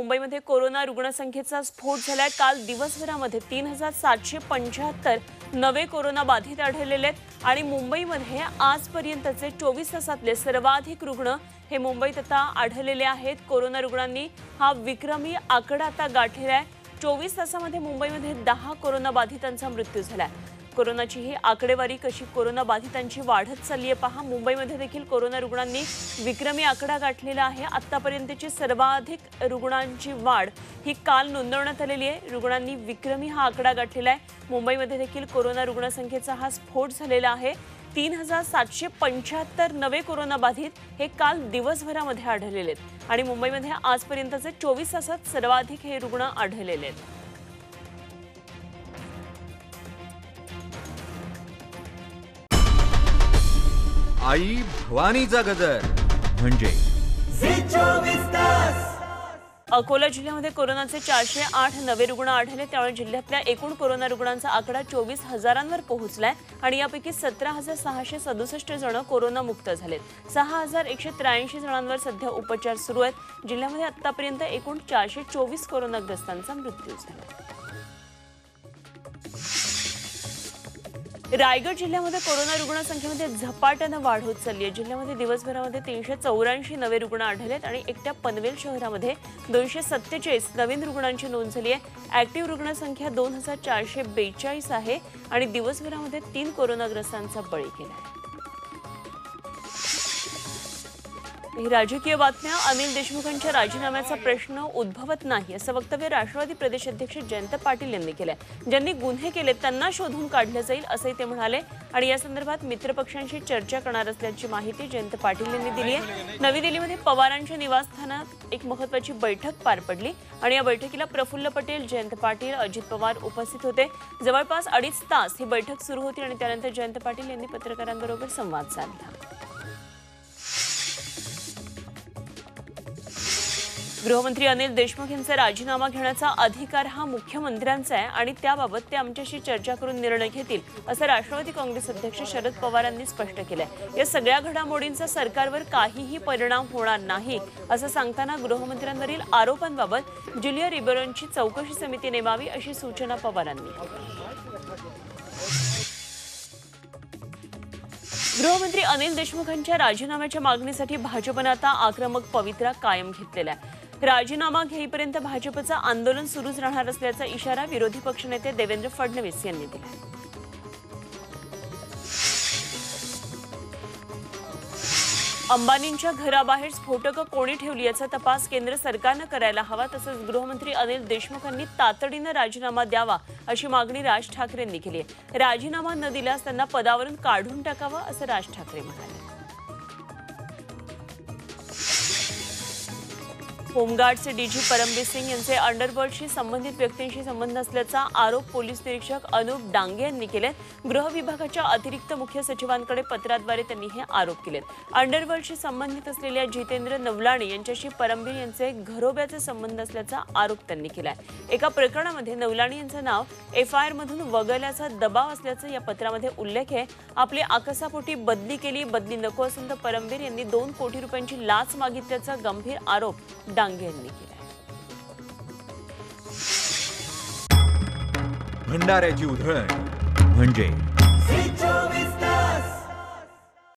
मुंबईमध्ये कोरोना रुग्णसंख्येचा स्फोट झाल्यात। काल दिवसभरामध्ये 3775 नवे कोरोना बाधित आढळले आहेत आणि मुंबईमध्ये आजपर्यंतचे 24 तासातले सर्वाधिक रुग्ण हे मुंबईत आता आढळलेले आहेत। कोरोना रुग्णांनी हा विक्रमी आकडा आता गाठला आहे। 24 तासामध्ये मुंबईमध्ये 10 कोरोना बाधितांचा मृत्यू झाला आहे। कोरोनाची ही आकडेवारी कशी कोरोना बाधितांची वाढत चालली आहे पहा। मुंबईमध्ये देखील कोरोना रुग्णांनी विक्रमी आकडा गाठलेला आहे। आतापर्यंतची सर्वाधिक रुग्णांची वाढ ही काल नोंदवण्यात आलेली आहे। रुग्णांनी विक्रमी हा आकडा गाठलेला आहे। मुंबईमध्ये देखील कोरोना रुग्णसंख्येचा हा स्फोट झालेला आहे। 3775 नवे कोरोना बाधित हे काल दिवसभरामध्ये आढळलेले आहेत आणि मुंबईमध्ये आजपर्यंतचे 24 तासात सर्वाधिक हे रुग्ण आढळलेले आहेत। आई भवानीचा गजर म्हणजे अकोला जिल्ह्यामध्ये कोरोनाचे 408 नवे रुग्ण आढळले। त्यामुळे जिल्ह्यातल्या एकूण कोरोना रुग्णांचा आकडा 24,000 पोहोचलाय आणि यापैकी 17,667 जण कोरोना मुक्त झालेत। 6,183 जणांवर सध्या उपचार सुरू आहेत। जिल्ह्यामध्ये आतापर्यंत एकूण 424 कोरोनाग्रस्तांचा मृत्यू झाला। रायगड जिल्ह्यामध्ये कोरोना रुग्णसंख्येमध्ये झपाट्याने वाढ होत चालली आहे। जिल्ह्यामध्ये दिवसभरामध्ये 384 नवे रुग्ण आढळलेत आणि एकट्या पनवेल शहरामध्ये 247 नवीन रुग्णांची नोंद झाली आहे। ॲक्टिव्ह रुग्णसंख्या 2442 आहे आणि दिवसभरामध्ये 3 कोरोनाग्रस्तांचा बळी गेला आहे। राजकीय बातम्या। अनिल देशमुखांच्या राजीनाम्याचा प्रश्न उद्भवत नाही असं वक्तव्य राष्ट्रवादी प्रदेश अध्यक्ष जयंत पाटील यांनी केले। ज्यांनी गुन्हे केले त्यांना शोधून काढले जाईल असंही ते म्हणाले आणि या संदर्भात मित्रपक्षांशी चर्चा करणार असल्याची माहिती जयंत पाटील यांनी दिली आहे। नवी दिल्लीमध्ये पवारांच्या निवासस्थानात एक महत्त्वाची बैठक पार पडली आणि या बैठकीला प्रफुल्ल पटेल, जयंत पाटील, अजित पवार उपस्थित होते। जवळपास 2.5 तास ही बैठक सुरू होती आणि त्यानंतर जयंत पाटील यांनी पत्रकारांबरोबर संवाद साधला। गृहमंत्री अनिल देशमुख यांचा राजीनामा घेण्याचा अधिकार हा मुख्यमंत्र्यांचा आहे आणि त्याबाबत ते आमच्याशी चर्चा करून निर्णय घेतील असं राष्ट्रवादी काँग्रेस अध्यक्ष शरद पवार यांनी स्पष्ट केलं आहे। या सगळ्या घडामोडींचा सरकारवर काहीही परिणाम होणार नाही असं सांगताना गृहमंत्र्यांवरील आरोपांबाबत ज्युलिया रिबेरोंची चौकशी समिती नेमावी अशी सूचना पवार यांनी केली। गृहमंत्री अनिल देशमुखांच्या राजीनाम्याच्या मागणीसाठी भाजपने आता आक्रमक पवित्रा कायम घेतलेला आहे। राजीनामा घेईपर्यंत भाजपचं आंदोलन सुरूच राहणार असल्याचा इशारा विरोधी पक्षनेते देवेंद्र फडणवीस यांनी दिला। अंबानींच्या घराबाहेर स्फोटकं कोणी ठेवली याचा तपास केंद्र सरकारनं करायला हवा तसंच गृहमंत्री अनिल देशमुखांनी तातडीनं राजीनामा द्यावा अशी मागणी राज ठाकरे यांनी केली आहे। राजीनामा न दिल्यास त्यांना पदावरून काढून टाकावा असं राज ठाकरे म्हणाले। होमगार्डचे डीजी परमबीर सिंग यांचे अंडरवर्ल्डशी संबंधित व्यक्तींशी संबंध असल्याचा आरोप पोलीस निरीक्षक अनुप डांगे यांनी केलाय। गृह विभागाच्या अतिरिक्त मुख्य सचिवांकडे पत्राद्वारे त्यांनी हे आरोप केलेत। अंडरवर्ल्डशी संबंधित असलेल्या जितेंद्र नवलाणी यांच्याशी परमबीर यांचे घरोब्याचे संबंध असल्याचा आरोप त्यांनी केलाय। एका प्रकरणामध्ये नवलाणी यांचं नाव FIR मधून वगळल्याचा दबाव असल्याचं या पत्रामध्ये उल्लेख आहे। आपली आकसापोटी बदली केली, बदली नको असून तर परमबीर यांनी 2 कोटी रुपयांची लाच मागितल्याचा गंभीर आरोप डांगे यांनी केला। भंडाऱ्याची उधळण म्हणजे